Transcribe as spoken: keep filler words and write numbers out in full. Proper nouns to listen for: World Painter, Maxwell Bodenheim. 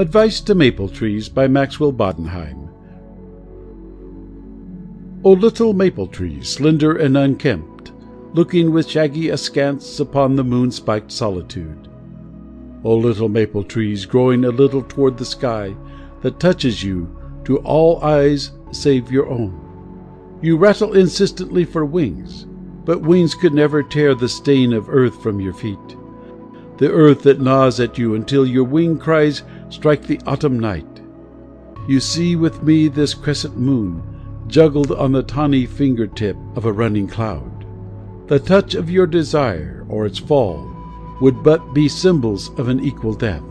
Advice to Maple Trees by Maxwell Bodenheim. O little maple tree, slender and unkempt, looking with shaggy askance upon the moon-spiked solitude. O little maple trees, growing a little toward the sky that touches you to all eyes save your own. You rattle insistently for wings, but wings could never tear the stain of earth from your feet, the earth that gnaws at you until your wing cries strike the autumn night. You see with me this crescent moon, juggled on the tawny fingertip of a running cloud. The touch of your desire, or its fall, would but be symbols of an equal death.